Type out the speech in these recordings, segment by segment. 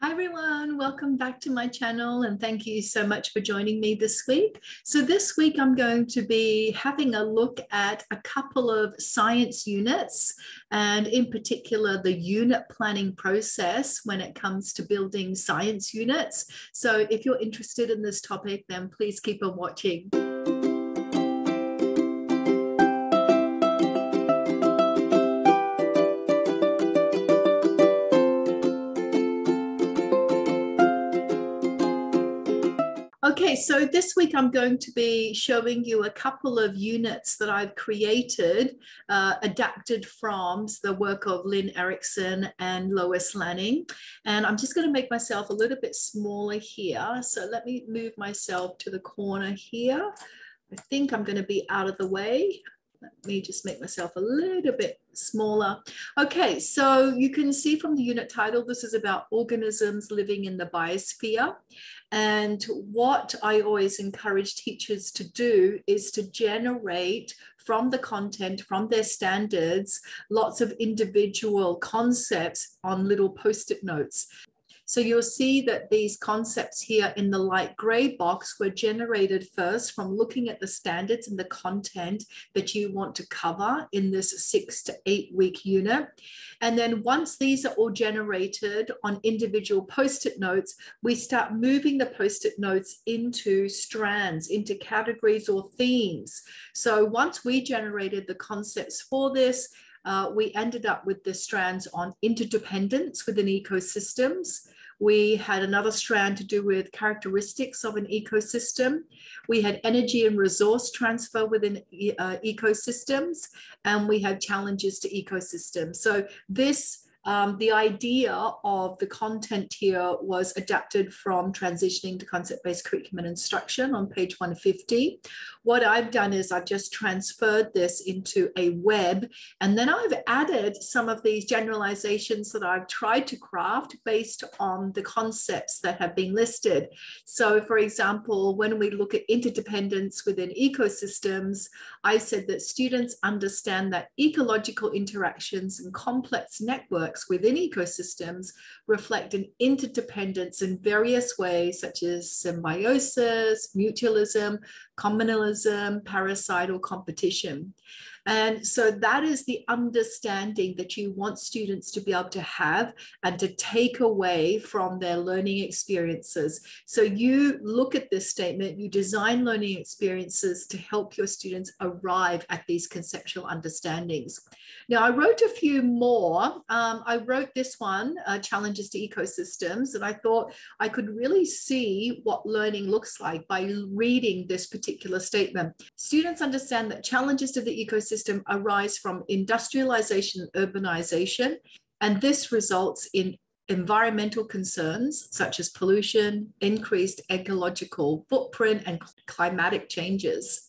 Hi everyone, welcome back to my channel and thank you so much for joining me this week. So this week I'm going to be having a look at a couple of science units and in particular the unit planning process when it comes to building science units. So if you're interested in this topic, then please keep on watching. Okay, so this week I'm going to be showing you a couple of units that I've created, adapted from the work of Lynn Erickson and Lois Lanning. And I'm just going to make myself a little bit smaller here. So let me move myself to the corner here. I think I'm going to be out of the way. Let me just make myself a little bit smaller. Okay, so you can see from the unit title, this is about organisms living in the biosphere. And what I always encourage teachers to do is to generate from the content, from their standards, lots of individual concepts on little post-it notes. So you'll see that these concepts here in the light gray box were generated first from looking at the standards and the content that you want to cover in this 6 to 8 week unit. And then once these are all generated on individual post-it notes, we start moving the post-it notes into strands, into categories or themes. So once we generated the concepts for this, we ended up with the strands on interdependence within ecosystems. We had another strand to do with characteristics of an ecosystem. We had energy and resource transfer within ecosystems, and we had challenges to ecosystems. So this, the idea of the content here was adapted from Transitioning to Concept-Based Curriculum and Instruction on page 150. What I've done is I've just transferred this into a web, and then I've added some of these generalizations that I've tried to craft based on the concepts that have been listed. So for example, when we look at interdependence within ecosystems, I said that students understand that ecological interactions and complex networks within ecosystems reflect an interdependence in various ways, such as symbiosis, mutualism, communalism, parasital competition. And so that is the understanding that you want students to be able to have and to take away from their learning experiences. So you look at this statement, you design learning experiences to help your students arrive at these conceptual understandings. Now, I wrote a few more. I wrote this one, Challenges to Ecosystems, and I thought I could really see what learning looks like by reading this particular statement. Students understand that challenges to the ecosystem arise from industrialization and urbanization, and this results in environmental concerns such as pollution, increased ecological footprint, and climatic changes.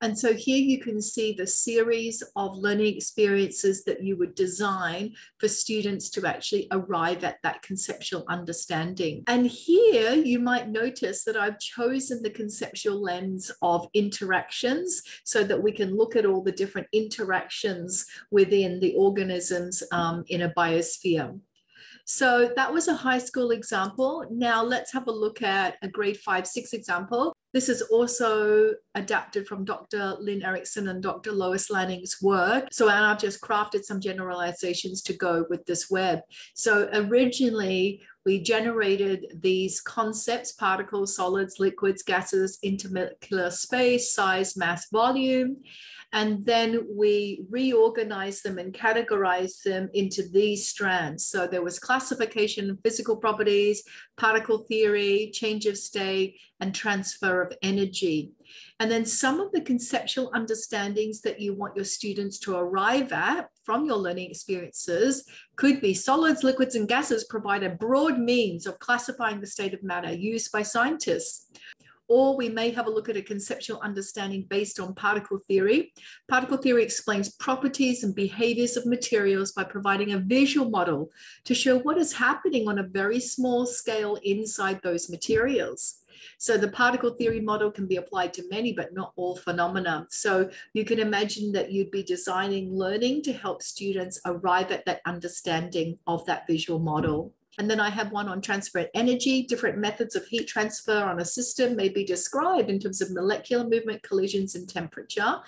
And so here you can see the series of learning experiences that you would design for students to actually arrive at that conceptual understanding. And here you might notice that I've chosen the conceptual lens of interactions so that we can look at all the different interactions within the organisms in a biosphere. So that was a high school example. Now let's have a look at a grade 5-6 example. This is also adapted from Dr. Lynn Erickson and Dr. Lois Lanning's work. So, and I've just crafted some generalizations to go with this web. So originally, we generated these concepts: particles, solids, liquids, gases, intermolecular space, size, mass, volume. And then we reorganized them and categorized them into these strands. So there was classification and physical properties, particle theory, change of state, and transfer of energy. And then some of the conceptual understandings that you want your students to arrive at from your learning experiences could be: solids, liquids, and gases provide a broad means of classifying the state of matter used by scientists. Or we may have a look at a conceptual understanding based on particle theory. Particle theory explains properties and behaviors of materials by providing a visual model to show what is happening on a very small scale inside those materials. So the particle theory model can be applied to many, but not all phenomena. So you can imagine that you'd be designing learning to help students arrive at that understanding of that visual model. And then I have one on transferred energy. Different methods of heat transfer on a system may be described in terms of molecular movement, collisions, and temperature.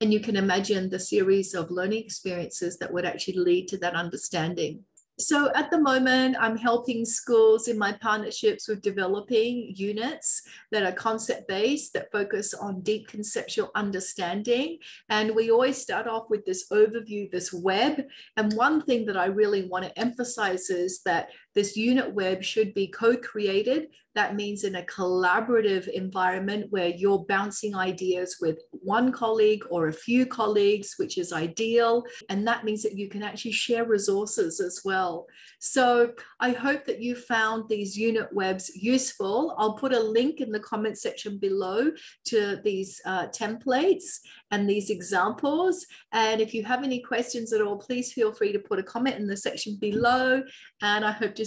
And you can imagine the series of learning experiences that would actually lead to that understanding. So at the moment, I'm helping schools in my partnerships with developing units that are concept-based, that focus on deep conceptual understanding. And we always start off with this overview, this web. And one thing that I really want to emphasize is that this unit web should be co-created. That means in a collaborative environment where you're bouncing ideas with one colleague or a few colleagues, which is ideal. And that means that you can actually share resources as well. So I hope that you found these unit webs useful. I'll put a link in the comment section below to these templates and these examples. And if you have any questions at all, please feel free to put a comment in the section below. And I hope to